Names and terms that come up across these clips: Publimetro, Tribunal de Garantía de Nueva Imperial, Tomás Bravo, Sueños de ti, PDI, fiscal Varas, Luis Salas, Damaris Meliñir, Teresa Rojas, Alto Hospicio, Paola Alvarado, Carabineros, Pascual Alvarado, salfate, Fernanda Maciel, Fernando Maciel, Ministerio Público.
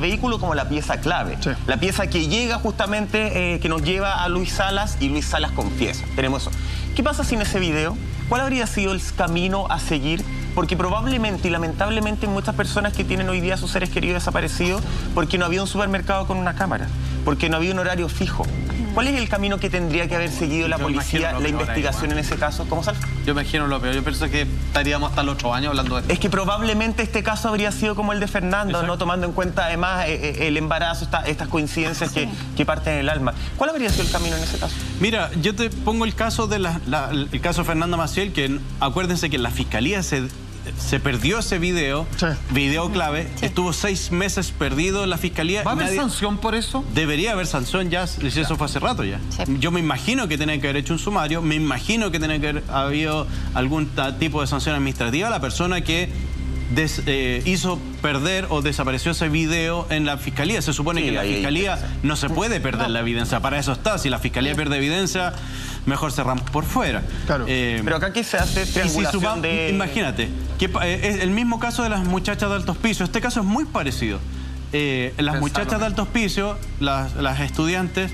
vehículo como la pieza clave. Sí. La pieza que llega justamente, que nos lleva a Luis Salas, y Luis Salas confiesa. Tenemos eso. ¿Qué pasa sin ese video? ¿Cuál habría sido el camino a seguir? Porque probablemente y lamentablemente muchas personas que tienen hoy día a sus seres queridos desaparecidos, porque no había un supermercado con una cámara, porque no había un horario fijo. ¿Cuál es el camino que tendría que haber seguido la policía, la investigación en ese caso? ¿Cómo sale? Yo me imagino lo peor. Yo pienso que estaríamos hasta los 8 años hablando de esto. Es que probablemente este caso habría sido como el de Fernando, exacto, no tomando en cuenta además el embarazo, estas coincidencias que parten el alma. ¿Cuál habría sido el camino en ese caso? Mira, yo te pongo el caso de el caso Fernando Maciel, que acuérdense que en la fiscalía se perdió ese video, sí, video clave, sí, estuvo 6 meses perdido en la fiscalía. ¿Va a haber sanción por eso? Debería haber sanción ya, si eso fue hace rato ya. Sí. Yo me imagino que tenían que haber hecho un sumario, me imagino que tenían que haber habido algún tipo de sanción administrativa a la persona que hizo perder o desapareció ese video en la fiscalía. Se supone, sí, que la fiscalía no se puede perder la evidencia, para eso está. Si la fiscalía pierde evidencia, mejor cerramos por fuera. Claro. Pero acá que se hace triangulación imagínate, que es el mismo caso de las muchachas de Alto Hospicio. Este caso es muy parecido. Las muchachas de Alto Hospicio, las estudiantes,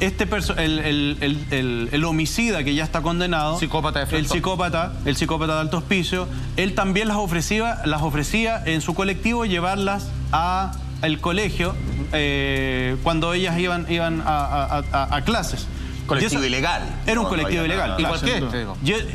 el homicida que ya está condenado, psicópata de el psicópata de Alto Hospicio, él también las ofrecía en su colectivo llevarlas al colegio cuando ellas iban a clases. Colectivo ilegal. Era un colectivo ilegal. Igual que este.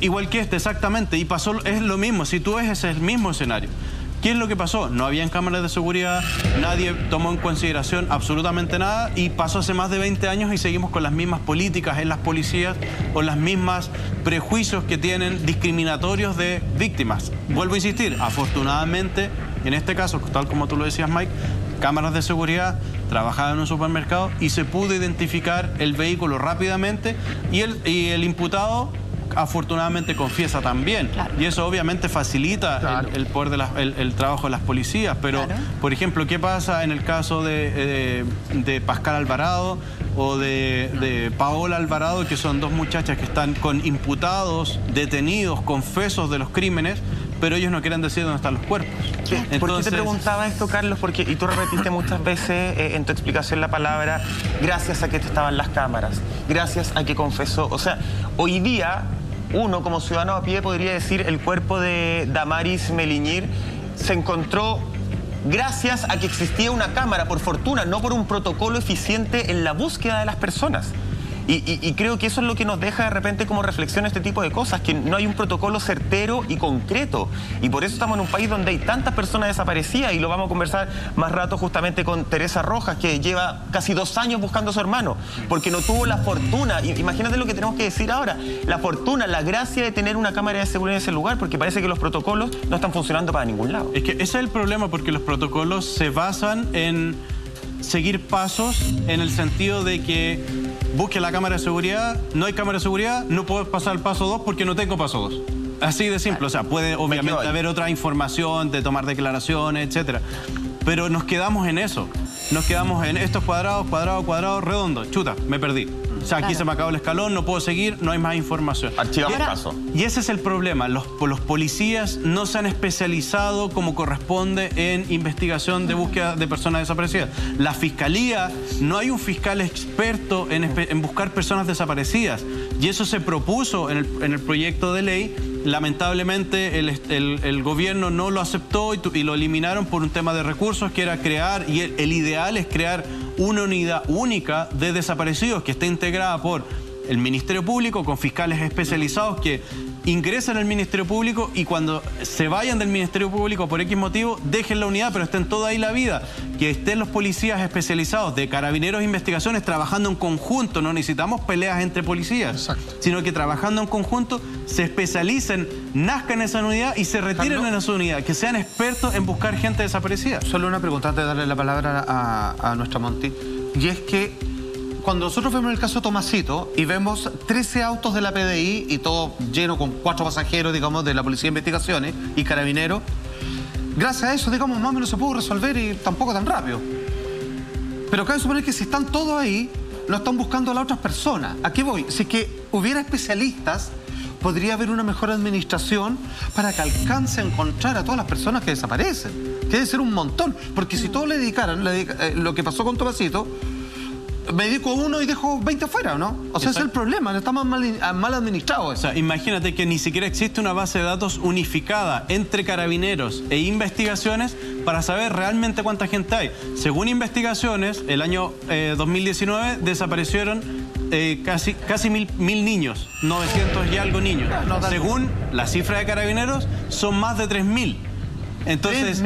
Igual que este, exactamente. Y pasó, es lo mismo, si tú ves, es el mismo escenario. ¿Qué es lo que pasó? No habían cámaras de seguridad, nadie tomó en consideración absolutamente nada y pasó hace más de 20 años y seguimos con las mismas políticas en las policías o las mismas prejuicios que tienen discriminatorios de víctimas. Vuelvo a insistir, afortunadamente, en este caso, tal como tú lo decías, Mike, cámaras de seguridad, trabajaba en un supermercado y se pudo identificar el vehículo rápidamente y el imputado afortunadamente confiesa también, claro, y eso obviamente facilita, claro, el poder de el trabajo de las policías, pero, claro, por ejemplo, ¿qué pasa en el caso de Pascual Alvarado o de Paola Alvarado, que son dos muchachas que están con imputados, detenidos, confesos de los crímenes, pero ellos no quieren decir dónde están los cuerpos? Entonces... ¿Por qué te preguntaba esto, Carlos? Porque, y tú repetiste muchas veces en tu explicación la palabra, gracias a que estaban las cámaras, gracias a que confesó. O sea, hoy día uno como ciudadano a pie podría decir el cuerpo de Damaris Meliñir se encontró gracias a que existía una cámara, por fortuna, no por un protocolo eficiente en la búsqueda de las personas. Y creo que eso es lo que nos deja de repente como reflexión este tipo de cosas, que no hay un protocolo certero y concreto. Y por eso estamos en un país donde hay tantas personas desaparecidas, y lo vamos a conversar más rato justamente con Teresa Rojas, que lleva casi 2 años buscando a su hermano, porque no tuvo la fortuna. Imagínate lo que tenemos que decir ahora, la fortuna, la gracia de tener una cámara de seguridad en ese lugar, porque parece que los protocolos no están funcionando para ningún lado. Es que ese es el problema, porque los protocolos se basan en seguir pasos, en el sentido de que busque la cámara de seguridad, no hay cámara de seguridad, no puedo pasar el paso 2 porque no tengo paso 2. Así de simple, o sea, puede obviamente haber otra información, de tomar declaraciones, etcétera. Pero nos quedamos en eso, nos quedamos en estos cuadrados, cuadrado, cuadrado, redondo, chuta, me perdí. O sea, aquí se me acabó el escalón, no puedo seguir, no hay más información. Archivamos el caso. Y ese es el problema, los policías no se han especializado como corresponde en investigación de búsqueda de personas desaparecidas. La fiscalía, no hay un fiscal experto en buscar personas desaparecidas. Y eso se propuso en el proyecto de ley. Lamentablemente el gobierno no lo aceptó y lo eliminaron por un tema de recursos, que era crear, y el ideal es crear una unidad única de desaparecidos que esté integrada por el Ministerio Público, con fiscales especializados que ingresen al Ministerio Público y cuando se vayan del Ministerio Público por X motivo, dejen la unidad, pero estén toda ahí la vida. Que estén los policías especializados de Carabineros e Investigaciones trabajando en conjunto. No necesitamos peleas entre policías, exacto, sino que trabajando en conjunto se especialicen, nazcan en esa unidad y se retiren en esa unidad, que sean expertos en buscar gente desaparecida. Solo una pregunta antes de darle la palabra a nuestra Monty, y es que cuando nosotros vemos el caso Tomasito y vemos 13 autos de la PDI y todo lleno con 4 pasajeros, digamos, de la Policía de Investigaciones y Carabineros, gracias a eso, digamos, más o menos se pudo resolver y tampoco tan rápido. Pero cabe suponer que si están todos ahí, no están buscando a las otras personas. ¿A qué voy? Si es que hubiera especialistas, podría haber una mejor administración para que alcance a encontrar a todas las personas que desaparecen. que debe ser un montón, porque si todos le dedicaran lo que pasó con Tomasito, me dedico uno y dejo 20 afuera, ¿no? O sea, ese es el problema, está mal administrado eso. O sea, imagínate que ni siquiera existe una base de datos unificada entre Carabineros e investigaciones para saber realmente cuánta gente hay. Según investigaciones, el año 2019 desaparecieron casi 1.000 niños, 900 y algo niños. Según la cifra de Carabineros, son más de 3.000. Entonces,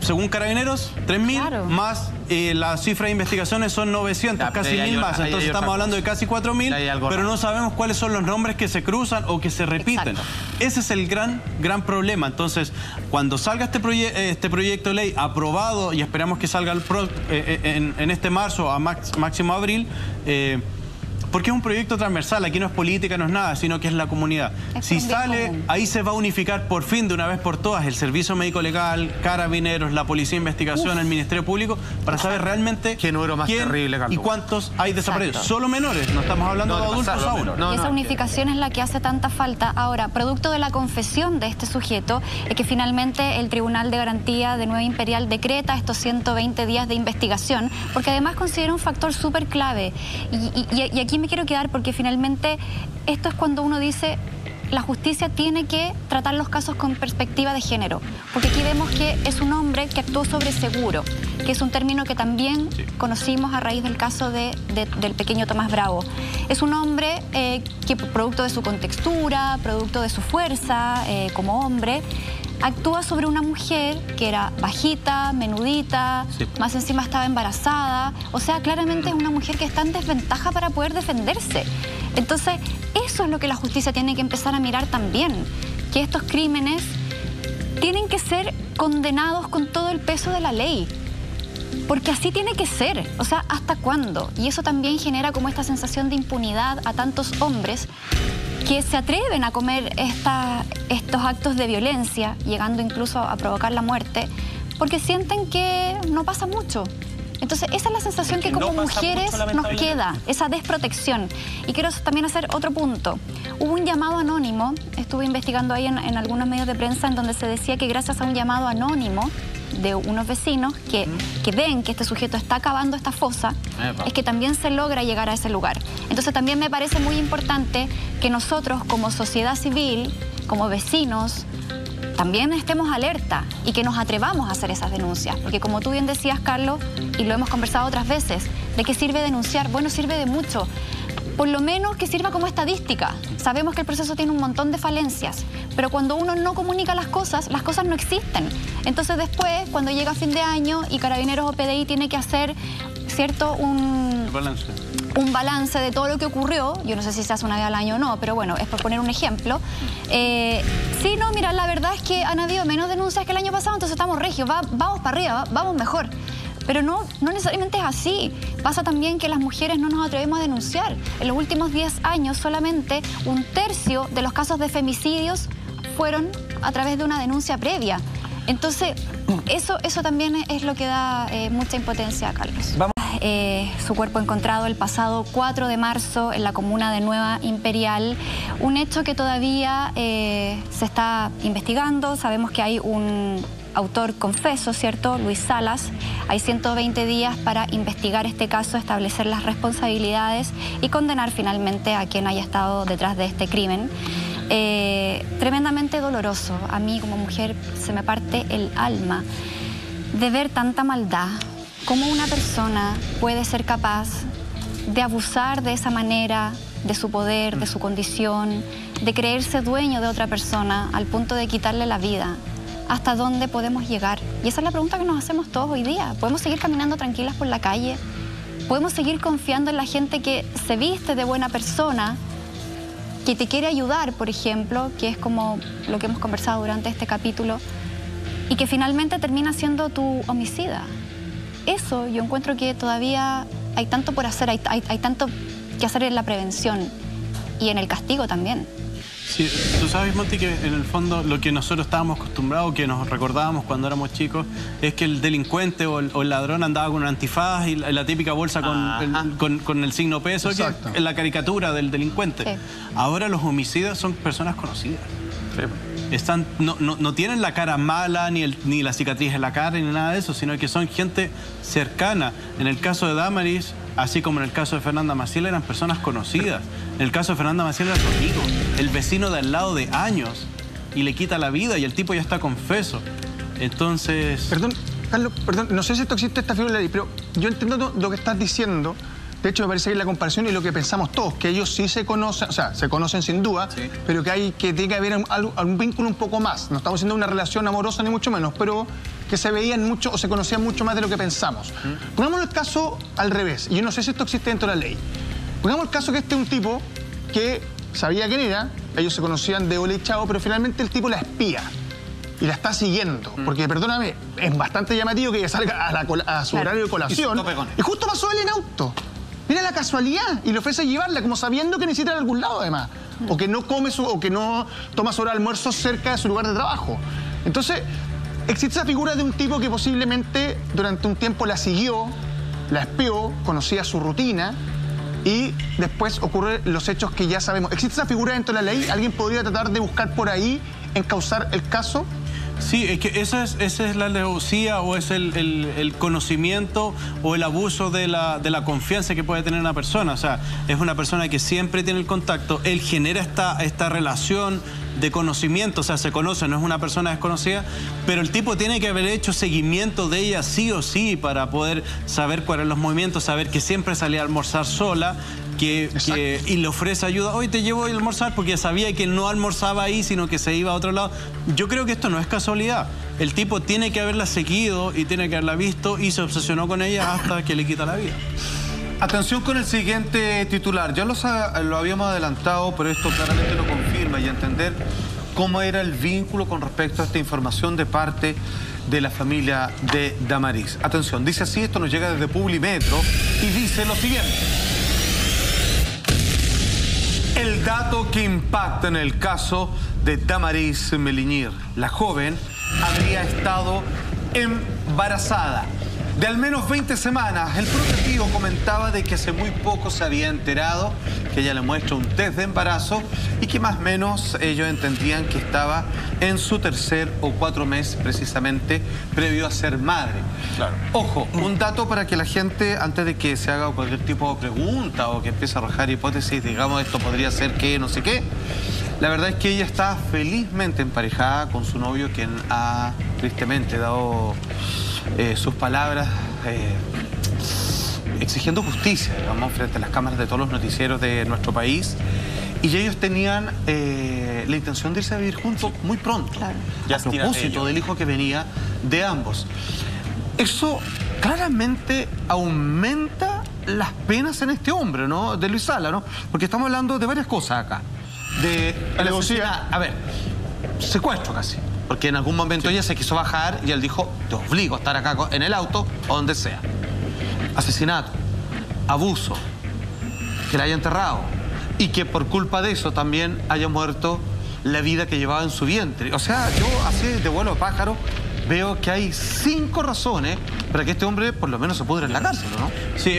según Carabineros, 3.000 claro. Más la cifra de investigaciones son 900, casi 1.000 más. Entonces estamos hablando de casi 4.000, pero no sabemos cuáles son los nombres que se cruzan o que se repiten. Exacto. Ese es el gran problema. Entonces, cuando salga este proyecto de ley aprobado, y esperamos que salga en este marzo, a máximo abril, porque es un proyecto transversal, aquí no es política, no es nada, sino que es la comunidad. Si sale, ahí se va a unificar por fin, de una vez por todas, el Servicio Médico Legal, Carabineros, la Policía de Investigación, el Ministerio Público, para saber realmente qué número más terrible, y cuántos hay desaparecidos. Solo menores, no estamos hablando de adultos aún. Y esa unificación es la que hace tanta falta. Ahora, producto de la confesión de este sujeto, es que finalmente el Tribunal de Garantía de Nueva Imperial decreta estos 120 días de investigación, porque además considera un factor súper clave. Y aquí me quiero quedar, porque finalmente esto es cuando uno dice la justicia tiene que tratar los casos con perspectiva de género, porque aquí vemos que es un hombre que actuó sobre seguro, que es un término que también conocimos a raíz del caso del pequeño Tomás Bravo. Es un hombre que producto de su contextura, producto de su fuerza como hombre, actúa sobre una mujer que era bajita, menudita, más encima estaba embarazada. O sea, claramente es una mujer que está en desventaja para poder defenderse. Entonces, eso es lo que la justicia tiene que empezar a mirar también, que estos crímenes tienen que ser condenados con todo el peso de la ley. Porque así tiene que ser, o sea, ¿hasta cuándo? Y eso también genera como esta sensación de impunidad a tantos hombres que se atreven a comer estos actos de violencia, llegando incluso a provocar la muerte, porque sienten que no pasa mucho. Entonces, esa es la sensación que como mujeres nos queda, esa desprotección. Y quiero también hacer otro punto. Hubo un llamado anónimo, estuve investigando ahí en algunos medios de prensa, en donde se decía que gracias a un llamado anónimo de unos vecinos que ven que este sujeto está cavando esta fosa, es que también se logra llegar a ese lugar. Entonces también me parece muy importante que nosotros como sociedad civil, como vecinos, también estemos alerta y que nos atrevamos a hacer esas denuncias. Porque como tú bien decías, Carlos, y lo hemos conversado otras veces, ¿de qué sirve denunciar? Bueno, sirve de mucho. Por lo menos que sirva como estadística. Sabemos que el proceso tiene un montón de falencias, pero cuando uno no comunica las cosas no existen. Entonces después, cuando llega fin de año y Carabineros o PDI tiene que hacer, ¿cierto?, un balance de todo lo que ocurrió. Yo no sé si se hace una vez al año o no, pero bueno, es por poner un ejemplo. Sí, no, mira, la verdad es que han habido menos denuncias que el año pasado, entonces estamos regios, vamos para arriba, vamos mejor. Pero no necesariamente es así. Pasa también que las mujeres no nos atrevemos a denunciar. En los últimos 10 años solamente un tercio de los casos de femicidios fueron a través de una denuncia previa. Entonces, eso también es lo que da mucha impotencia a Carlos. Su cuerpo encontrado el pasado 4 de marzo en la comuna de Nueva Imperial, un hecho que todavía se está investigando. Sabemos que hay un autor confeso, ¿cierto?, Luis Salas. Hay 120 días para investigar este caso, establecer las responsabilidades y condenar finalmente a quien haya estado detrás de este crimen. Tremendamente doloroso. A mí como mujer se me parte el alma de ver tanta maldad. ¿Cómo una persona puede ser capaz de abusar de esa manera de su poder, de su condición, de creerse dueño de otra persona al punto de quitarle la vida? ¿Hasta dónde podemos llegar? Y esa es la pregunta que nos hacemos todos hoy día. ¿Podemos seguir caminando tranquilas por la calle? ¿Podemos seguir confiando en la gente que se viste de buena persona, que te quiere ayudar, por ejemplo, que es como lo que hemos conversado durante este capítulo, y que finalmente termina siendo tu homicida? Eso yo encuentro que todavía hay tanto por hacer, hay tanto que hacer en la prevención y en el castigo también. Sí, tú sabes, Monty, que en el fondo lo que nosotros estábamos acostumbrados, que nos recordábamos cuando éramos chicos, es que el delincuente o el ladrón andaba con un antifaz y la típica bolsa con el signo peso, que es la caricatura del delincuente. Sí. Ahora los homicidas son personas conocidas. Sí. están, no tienen la cara mala, ni la cicatriz en la cara, ni nada de eso, sino que son gente cercana. En el caso de Damaris, así como en el caso de Fernanda Maciel, eran personas conocidas. En el caso de Fernanda Maciel era su amigo, el vecino de al lado de años, y le quita la vida y el tipo ya está confeso. Entonces... Perdón, Carlos, perdón, no sé si esto existe, esta figura de ley, pero yo entiendo lo que estás diciendo. De hecho, me parece que es la comparación y lo que pensamos todos, que ellos sí se conocen, o sea, se conocen sin duda, sí, pero que hay que tiene que haber algún vínculo un poco más. No estamos haciendo una relación amorosa ni mucho menos, pero que se veían mucho o se conocían mucho más de lo que pensamos. Pongámonos el caso al revés, y yo no sé si esto existe dentro de la ley. Pongamos el caso que este es un tipo que sabía quién era, ellos se conocían de ole y chao, pero finalmente el tipo la espía y la está siguiendo, porque, perdóname, es bastante llamativo que ella salga a su horario de colación y justo pasó él en auto. Mira la casualidad, y le ofrece llevarla, como sabiendo que necesita ir a algún lado además, o que no come o que no toma su hora de almuerzo cerca de su lugar de trabajo. Entonces, existe esa figura de un tipo que posiblemente durante un tiempo la siguió, la espió, conocía su rutina, y después ocurren los hechos que ya sabemos. ¿Existe esa figura dentro de la ley? ¿Alguien podría tratar de buscar por ahí, encauzar el caso? Sí, es que esa es la alevosía, o es el conocimiento o el abuso de la confianza que puede tener una persona. O sea, es una persona que siempre tiene el contacto, él genera esta relación de conocimiento, o sea, se conoce, no es una persona desconocida, pero el tipo tiene que haber hecho seguimiento de ella sí o sí para poder saber cuáles eran los movimientos, saber que siempre salía a almorzar sola, y le ofrece ayuda. Hoy te llevo a almorzar, porque sabía que no almorzaba ahí, sino que se iba a otro lado. Yo creo que esto no es casualidad. El tipo tiene que haberla seguido y tiene que haberla visto, y se obsesionó con ella hasta que le quita la vida. Atención con el siguiente titular. Ya lo habíamos adelantado, pero esto claramente lo confirma, y entender cómo era el vínculo con respecto a esta información de parte de la familia de Damaris. Atención, dice así, esto nos llega desde Publimetro, y dice lo siguiente. El dato que impacta en el caso de Damaris Meliñir. La joven habría estado embarazada de al menos 20 semanas. El protectivo comentaba de que hace muy poco se había enterado que ella le muestra un test de embarazo y que más o menos ellos entendían que estaba en su 3 o 4 mes precisamente previo a ser madre. Claro. Ojo, un dato para que la gente, antes de que se haga cualquier tipo de pregunta o que empiece a arrojar hipótesis, digamos, esto podría ser que no sé qué, la verdad es que ella está felizmente emparejada con su novio, quien ha tristemente dado... sus palabras exigiendo justicia, digamos, frente a las cámaras de todos los noticieros de nuestro país, y ellos tenían la intención de irse a vivir juntos muy pronto, claro, a propósito del hijo que venía de ambos. Eso claramente aumenta las penas en este hombre, ¿no? De Luis Salas, ¿no? Porque estamos hablando de varias cosas acá, de alevosía, a ver, secuestro casi. Porque en algún momento ella se quiso bajar y él dijo, te obligo a estar acá en el auto o donde sea. Asesinato, abuso, que la haya enterrado y que por culpa de eso también haya muerto la vida que llevaba en su vientre. O sea, yo así de vuelo de pájaro veo que hay 5 razones para que este hombre por lo menos se pudra en la cárcel, ¿no? Sí,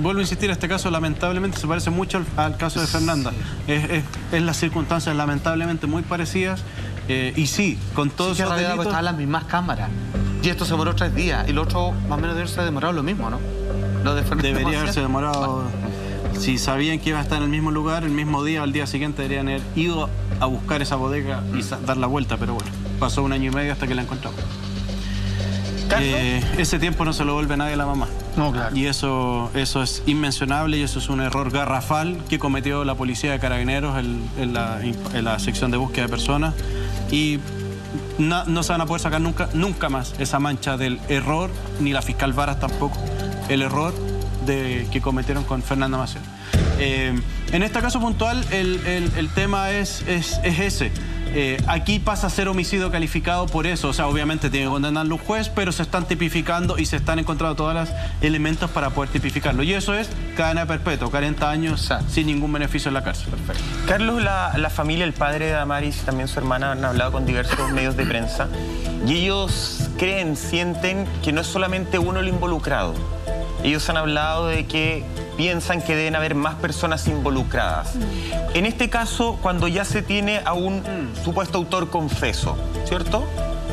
vuelvo a insistir, este caso lamentablemente se parece mucho al caso de Fernanda. Sí. Es las circunstancias lamentablemente muy parecidas. Y sí, con todos esos delitos... Pues, estaban las mismas cámaras. Y esto se demoró 3 días. Y lo otro, más o menos, debería haberse demorado lo mismo, ¿no? Lo de Fernando Maciel. Debería haberse demorado... Bueno. Si sabían que iba a estar en el mismo lugar, el mismo día, al día siguiente deberían haber ido a buscar esa bodega y dar la vuelta. Pero bueno, pasó 1 año y medio hasta que la encontramos. Ese tiempo no se lo vuelve nadie a la mamá. No, claro. Y eso es inmencionable, y eso es un error garrafal que cometió la policía de Carabineros en la sección de búsqueda de personas. Y no se van a poder sacar nunca más esa mancha del error, ni la fiscal Varas tampoco, el error que cometieron con Fernanda Maciel. En este caso puntual, el tema es ese. Aquí pasa a ser homicidio calificado por eso. O sea, obviamente tiene que condenarlo un juez, pero se están tipificando y se están encontrando todos los elementos para poder tipificarlo. Y eso es cadena perpetua, 40 años sin ningún beneficio en la cárcel. Perfecto. Carlos, la familia, el padre de Damaris, también su hermana, han hablado con diversos medios de prensa. Y ellos sienten que no es solamente uno el involucrado. Ellos han hablado de que piensan que deben haber más personas involucradas. En este caso, cuando ya se tiene a un supuesto autor confeso, ¿cierto?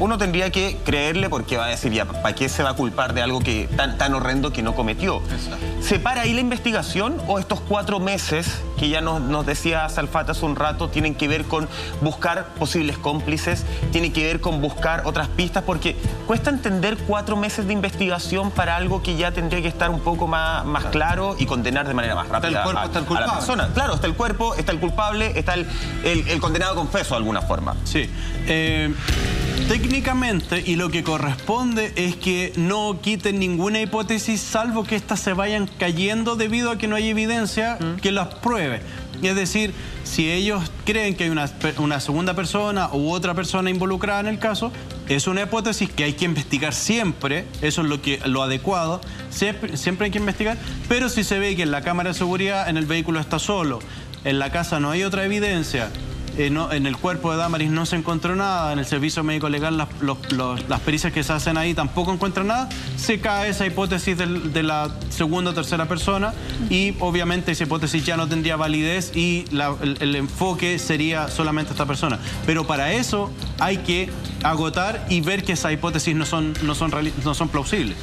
Uno tendría que creerle porque va a decir, ya, ¿para qué se va a culpar de algo que tan horrendo que no cometió? Exacto. ¿Se para ahí la investigación o estos 4 meses, que ya nos decía Salfata hace un rato, tienen que ver con buscar posibles cómplices, tienen que ver con buscar otras pistas? Porque cuesta entender 4 meses de investigación para algo que ya tendría que estar un poco más claro y condenar de manera más rápida a la persona. Claro, está el cuerpo, está el culpable, está el condenado confeso de alguna forma. Sí. Técnicamente, y lo que corresponde es que no quiten ninguna hipótesis, salvo que éstas se vayan cayendo debido a que no hay evidencia que las pruebe. Es decir, si ellos creen que hay una segunda persona u otra persona involucrada en el caso, es una hipótesis que hay que investigar siempre, eso es lo adecuado, siempre hay que investigar, pero si se ve que en la cámara de seguridad, en el vehículo está solo, en la casa no hay otra evidencia, en el cuerpo de Damaris no se encontró nada, en el servicio médico legal las pericias que se hacen ahí tampoco encuentran nada, se cae esa hipótesis de la segunda o tercera persona y obviamente esa hipótesis ya no tendría validez y el enfoque sería solamente esta persona. Pero para eso hay que agotar y ver que esas hipótesis no son plausibles.